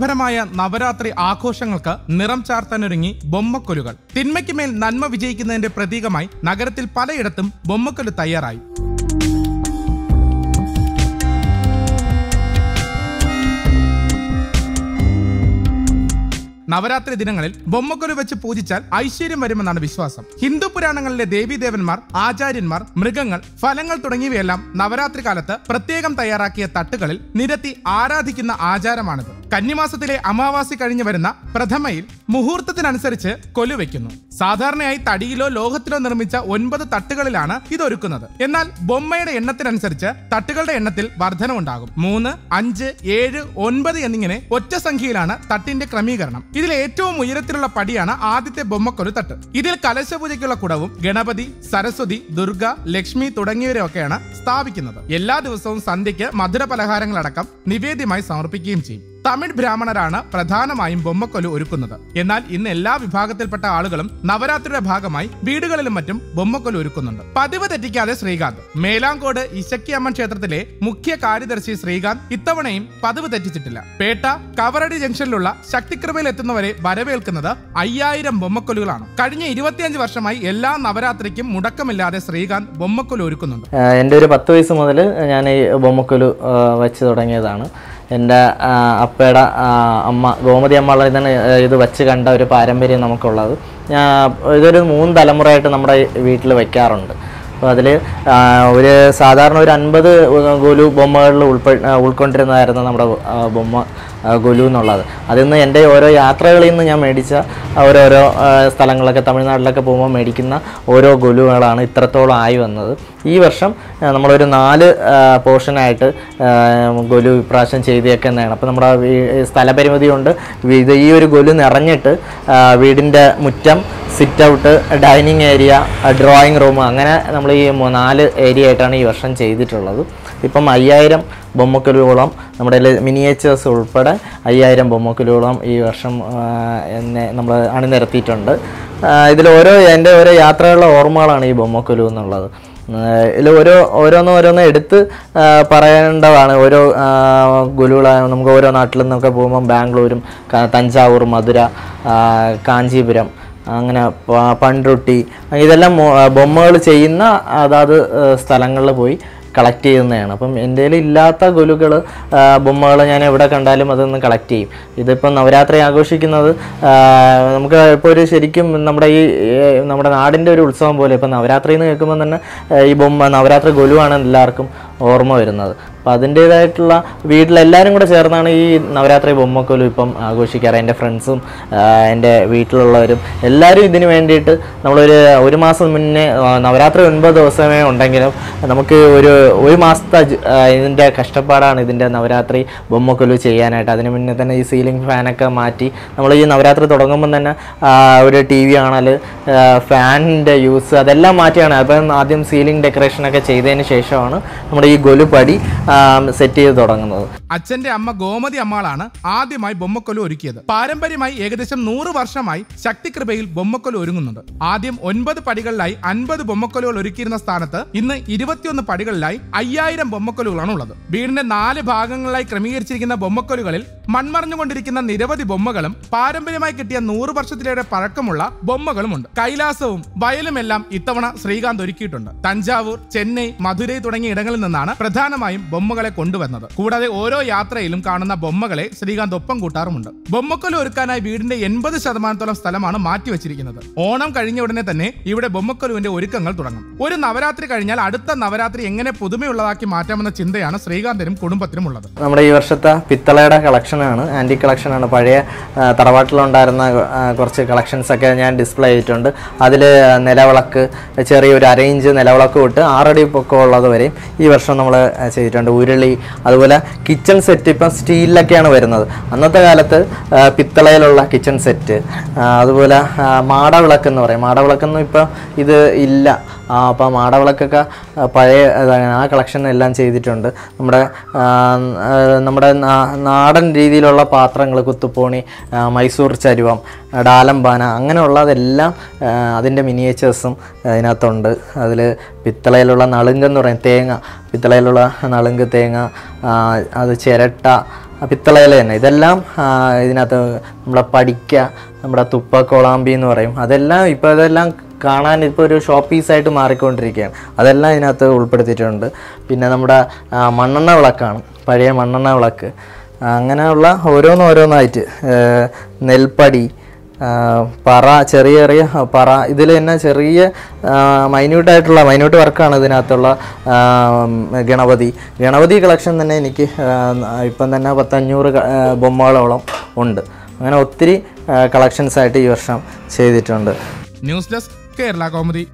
വർണ്ണാഭരമായ നവരാത്രി ആഘോഷങ്ങൾക്ക് നിറം ചാർത്താനൊരുങ്ങി ബൊമ്മക്കൊലുകൾ. തിന്മയ്ക്ക് മേൽ നന്മ വിജയിക്കുന്നതിന്റെ പ്രതീകമായി നഗരത്തിൽ പലയിടത്തും ബൊമ്മക്കൊലി തയ്യാറായി. നവരാത്രി ദിനങ്ങളിൽ ബൊമ്മക്കൊലി വെച്ച് പൂജിച്ചാൽ ഐശ്വര്യം വരുമെന്നാണ് വിശ്വാസം. ഹിന്ദു പുരാണങ്ങളിലെ ദേവീദേവന്മാർ, ആചാര്യന്മാർ, മൃഗങ്ങൾ, ഫലങ്ങൾ തുടങ്ങിയവയെല്ലാം നവരാത്രി കാലത്ത് പ്രത്യേകം തയ്യാറാക്കിയ തട്ടുകളിൽ നിരത്തി ആരാധിക്കുന്ന ആചാരമാണിത്. കന്നിമാസത്തിലെ അമാവാസി കഴിഞ്ഞു വരുന്ന പ്രഥമയിൽ മുഹൂർത്തത്തിനനുസരിച്ച് കൊലു വെക്കുന്നു. സാധാരണയായി തടിയിലോ ലോഹത്തിലോ നിർമ്മിച്ച 9 തട്ടുകളിലാണ് ഇതൊരുക്കുന്നത്. എന്നാൽ ബൊമ്മയുടെ എണ്ണത്തിനനുസരിച്ച് തട്ടുകളുടെ എണ്ണത്തിൽ വർധനവുണ്ടാകും. 3, 5, 7, 9 എന്നിങ്ങനെ ഒറ്റ സംഖ്യയിലാണ് തട്ടിന്റെ ക്രമീകരണം. ഇതിൽ ഏറ്റവും ഉയരത്തിലുള്ള പടിയാണ് ആദ്യത്തെ ബൊമ്മക്കൊലു തട്ട്. ഇതിൽ കലശപൂജയ്ക്കുള്ള കുടവും ഗണപതി, സരസ്വതി, ദുർഗ, ലക്ഷ്മി തുടങ്ങിയവരെയൊക്കെയാണ് സ്ഥാപിക്കുന്നത്. എല്ലാ ദിവസവും സന്ധ്യയ്ക്ക് മധുര പലഹാരങ്ങളടക്കം നിവേദ്യമായി സമർപ്പിക്കുകയും ചെയ്യും. തമിഴ് ബ്രാഹ്മണരാണ് പ്രധാനമായും ബൊമ്മക്കൊലു ഒരുക്കുന്നത്. എന്നാൽ ഇന്ന് എല്ലാ വിഭാഗത്തിൽപ്പെട്ട ആളുകളും നവരാത്രിയുടെ ഭാഗമായി വീടുകളിലും മറ്റും ബൊമ്മക്കൊലു ഒരുക്കുന്നുണ്ട്. പതിവ് തെറ്റിക്കാതെ ശ്രീകാന്ത്. മേലാങ്കോട് ഇശക്കിയമ്മൻ ക്ഷേത്രത്തിലെ മുഖ്യ കാര്യദർശി ശ്രീകാന്ത് ഇത്തവണയും പതിവ് തെറ്റിച്ചിട്ടില്ല. പേട്ട കവറടി ജംഗ്ഷനിലുള്ള ശക്തികൃപയിൽ എത്തുന്നവരെ വരവേൽക്കുന്നത് 5000 ബൊമ്മക്കൊലുകളാണ്. കഴിഞ്ഞ 25 വർഷമായി എല്ലാ നവരാത്രിക്കും മുടക്കമില്ലാതെ ശ്രീകാന്ത് ബൊമ്മക്കൊലു ഒരുക്കുന്നുണ്ട്. എൻ്റെ ഒരു 10 വയസ്സ് മുതൽ ഞാൻ ഈ ബൊമ്മക്കൊലു വെച്ച് തുടങ്ങിയതാണ്. എൻ്റെ അപ്പയുടെ അമ്മ ഗോമതി അമ്മ തന്നെ ഇത് വച്ച് കണ്ട ഒരു പാരമ്പര്യം നമുക്കുള്ളത്. ഇതൊരു 3 തലമുറയായിട്ട് നമ്മുടെ വീട്ടിൽ വയ്ക്കാറുണ്ട്. അപ്പോൾ അതിൽ ഒരു സാധാരണ ഒരു 50 ഗൊലു ബൊമ്മകളിൽ ഉൾക്കൊണ്ടിരുന്നതായിരുന്നു നമ്മുടെ ബൊമ്മ ഗൊലു എന്നുള്ളത്. അതിൽ നിന്ന് എൻ്റെ ഓരോ യാത്രകളിൽ നിന്ന് ഞാൻ മേടിച്ച ഓരോരോ സ്ഥലങ്ങളൊക്കെ തമിഴ്നാട്ടിലൊക്കെ പോകുമ്പോൾ മേടിക്കുന്ന ഓരോ ഗൊലുകളാണ് ഇത്രത്തോളം ആയി വന്നത്. ഈ വർഷം നമ്മളൊരു 4 പോർഷനായിട്ട് ഗൊലു ഇപ്രാവശ്യം ചെയ്തൊക്കെ എന്നാണ്. അപ്പോൾ നമ്മുടെ സ്ഥലപരിമിതി കൊണ്ട് ഈ ഒരു ഗൊലു നിറഞ്ഞിട്ട് വീടിൻ്റെ മുറ്റം, sit out, dining area, drawing room, അങ്ങനെ നമ്മൾ ഈ 4 ഏരിയ ആയിട്ടാണ് ഈ വർഷം ചെയ്തിട്ടുള്ളത്. ഇപ്പം 5000 ബൊമ്മക്കൊലുകളോളം നമ്മുടെ മിനിയേച്ചേഴ്സ് ഉൾപ്പെടെ 5000 ബൊമ്മക്കൊലുകളോളം ഈ വർഷം എന്നെ നമ്മൾ അണിനിരത്തിയിട്ടുണ്ട്. ഇതിലോരോ എൻ്റെ ഓരോ യാത്രകളുടെ ഓർമ്മകളാണ് ഈ ബൊമ്മക്കൊലു എന്നുള്ളത്. ഇതിൽ ഓരോന്ന് എടുത്ത് പറയേണ്ടതാണ്. ഓരോ ഗുലുകളായ നമുക്ക് ഓരോ നാട്ടിൽ നിന്നൊക്കെ പോകുമ്പം ബാംഗ്ലൂരും തഞ്ചാവൂർ, മധുര, കാഞ്ചീപുരം, അങ്ങനെ പൺരുട്ടി, ഇതെല്ലാം ബൊമ്മകൾ ചെയ്യുന്ന അതാത് സ്ഥലങ്ങളിൽ പോയി കളക്ട് ചെയ്യുന്നതാണ്. അപ്പം എൻ്റെ ഇല്ലാത്ത ഗൊലുകൾ ബൊമ്മകൾ ഞാൻ എവിടെ കണ്ടാലും അതൊന്ന് കളക്ട് ചെയ്യും. ഇതിപ്പം നവരാത്രി ആഘോഷിക്കുന്നത് നമുക്ക് ഇപ്പോൾ ഒരു ശരിക്കും നമ്മുടെ നാടിൻ്റെ ഒരു ഉത്സവം പോലെ. ഇപ്പം നവരാത്രി എന്ന് കേൾക്കുമ്പോൾ തന്നെ ഈ ബൊമ്മ നവരാത്രി ഗൊലുവാണ് എല്ലാവർക്കും ഓർമ്മ വരുന്നത്. അപ്പം അതിൻ്റേതായിട്ടുള്ള വീട്ടിലെല്ലാവരും കൂടെ ചേർന്നാണ് ഈ നവരാത്രി ബൊമ്മക്കൊലു ഇപ്പം ആഘോഷിക്കാറ്. എൻ്റെ ഫ്രണ്ട്സും എൻ്റെ വീട്ടിലുള്ളവരും എല്ലാവരും ഇതിന് വേണ്ടിയിട്ട് നമ്മളൊരു മാസം മുന്നേ, നവരാത്രി 9 ദിവസമേ ഉണ്ടെങ്കിലും നമുക്ക് ഒരു മാസത്തെ ഇതിൻ്റെ കഷ്ടപ്പാടാണ് ഇതിൻ്റെ നവരാത്രി ബൊമ്മക്കൊലു ചെയ്യാനായിട്ട്. അതിന് മുന്നേ തന്നെ ഈ സീലിംഗ് ഫാനൊക്കെ മാറ്റി നമ്മൾ ഈ നവരാത്രി തുടങ്ങുമ്പം തന്നെ ഒരു ടി വി കാണൽ, ഫാനിൻ്റെ യൂസ്, അതെല്ലാം മാറ്റിയാണ്. അപ്പം ആദ്യം സീലിംഗ് ഡെക്കറേഷനൊക്കെ ചെയ്തതിന് ശേഷമാണ് നമ്മുടെ ഈ ഗൊലു പടി സെറ്റ് ചെയ്ത് തുടങ്ങുന്നത്. അച്ഛന്റെ അമ്മ ഗോമതി അമ്മളാണ് ആദ്യമായി ബൊമ്മക്കൊലു ഒരുക്കിയത്. പാരമ്പര്യമായി ഏകദേശം 100 വർഷമായി ശക്തികൃപയിൽ ബൊമ്മക്കൊലു ഒരുങ്ങുന്നുണ്ട്. ആദ്യം 9 പടികളിലായി 50 ബൊമ്മക്കൊലുകൾ ഒരുക്കിയിരുന്ന സ്ഥാനത്ത് ഇന്ന് 21 പടികളിലായി 5000 ബൊമ്മക്കൊലുകളാണ് ഉള്ളത്. വീടിന്റെ 4 ഭാഗങ്ങളിലായി ക്രമീകരിച്ചിരിക്കുന്ന ബൊമ്മക്കൊലുകളിൽ മൺമറഞ്ഞുകൊണ്ടിരിക്കുന്ന നിരവധി ബൊമ്മകളും പാരമ്പര്യമായി കിട്ടിയ 100 വർഷത്തിലേറെ പഴക്കമുള്ള ബൊമ്മകളുമുണ്ട്. കൈലാസവും വയലുമെല്ലാം ഇത്തവണ ശ്രീകാന്ത് ഒരുക്കിയിട്ടുണ്ട്. തഞ്ചാവൂർ, ചെന്നൈ, മധുരൈ തുടങ്ങിയ ഇടങ്ങളിൽ നിന്നാണ് പ്രധാനമായും ബൊമ്മകളെ കൊണ്ടുവന്നത്. കൂടാതെ ഓരോ യാത്രയിലും കാണുന്ന ബൊമ്മകളെ ശ്രീകാന്ത് ഒപ്പം കൂട്ടാറുമുണ്ട്. ബൊമ്മക്കൊലു ഒരുക്കാനായി വീടിന്റെ 80% സ്ഥലമാണ് മാറ്റിവെച്ചിരിക്കുന്നത്. ഓണം കഴിഞ്ഞ ഉടനെ തന്നെ ഇവിടെ ബൊമ്മക്കൊലുവിന്റെ ഒരുക്കങ്ങൾ തുടങ്ങും. ഒരു നവരാത്രി കഴിഞ്ഞാൽ അടുത്ത നവരാത്രി എങ്ങനെ പുതുമയുള്ളതാക്കി മാറ്റാമെന്ന ചിന്തയാണ് ശ്രീകാന്തിനും കുടുംബത്തിനും ഉള്ളത്. നമ്മുടെ ഈ വർഷത്തെ പിത്തളയുടെ കളക്ഷനാണ്, ആന്റി കളക്ഷനാണ്. പഴയ തറവാട്ടിലുണ്ടായിരുന്ന കുറച്ച് കളക്ഷൻസ് ഒക്കെ ഞാൻ ഡിസ്പ്ലേ ചെയ്തിട്ടുണ്ട്. അതിൽ നിലവിളക്ക്, ചെറിയൊരു അരയിഞ്ച് നിലവിളക്ക് തൊട്ട് 6 അടി പൊക്കമുള്ളത് വരെയും ഈ വർഷം നമ്മൾ ചെയ്തിട്ടുണ്ട്. ഉരുളി, അതുപോലെ കിച്ചൺ സെറ്റ് ഇപ്പം സ്റ്റീലിലൊക്കെയാണ് വരുന്നത്. അന്നത്തെ കാലത്ത് പിത്തളയിലുള്ള കിച്ചൺ സെറ്റ്, അതുപോലെ മാടവിളക്ക് എന്ന് പറയും. മാടവിളക്കൊന്നും ഇപ്പം ഇത് ഇല്ല. അപ്പോൾ മാടവിളക്കൊക്കെ പഴയ ആ കളക്ഷൻ എല്ലാം ചെയ്തിട്ടുണ്ട്. നമ്മുടെ നാടൻ രീതിയിലുള്ള പാത്രങ്ങൾ, കുത്തുപോണി, മൈസൂർ ചരുവം, ഡാലംബാന, അങ്ങനെയുള്ളതെല്ലാം അതിൻ്റെ മിനിയേച്ചേഴ്സും അതിനകത്തുണ്ട്. അതിൽ പിത്തളയിലുള്ള നളുങ്കെന്ന് പറയും, തേങ്ങ, പിത്തളയിലുള്ള നളുങ്ക്, തേങ്ങ, അത് ചിരട്ട, പിത്തളയില തന്നെ ഇതെല്ലാം ഇതിനകത്ത് നമ്മുടെ പഠിക്ക നമ്മുടെ തുപ്പ കൊളാമ്പി എന്ന് പറയും അതെല്ലാം ഇപ്പോൾ ഇതെല്ലാം കാണാൻ ഇപ്പോൾ ഒരു ഷോപ്പ് പീസായിട്ട് മാറിക്കൊണ്ടിരിക്കുകയാണ് അതെല്ലാം ഇതിനകത്ത് ഉൾപ്പെടുത്തിയിട്ടുണ്ട് പിന്നെ നമ്മുടെ മണ്ണെണ്ണ വിളക്കാണ് പഴയ മണ്ണെണ്ണ വിളക്ക് അങ്ങനെയുള്ള ഓരോന്നോരോന്നായിട്ട് നെൽപ്പടി പറ ചെറിയ ചെറിയ പറ ഇതിൽ തന്നെ ചെറിയ മൈന്യൂട്ടായിട്ടുള്ള മൈന്യൂട്ട് വർക്കാണ് ഇതിനകത്തുള്ള ഗണപതി കളക്ഷൻ തന്നെ എനിക്ക് ഇപ്പം തന്നെ 500 ബൊമ്മകളോളം ഉണ്ട് അങ്ങനെ ഒത്തിരി കളക്ഷൻസായിട്ട് ഈ വർഷം ചെയ്തിട്ടുണ്ട് ന്യൂസ് ഡെസ്ക് കേരള കോമഡി.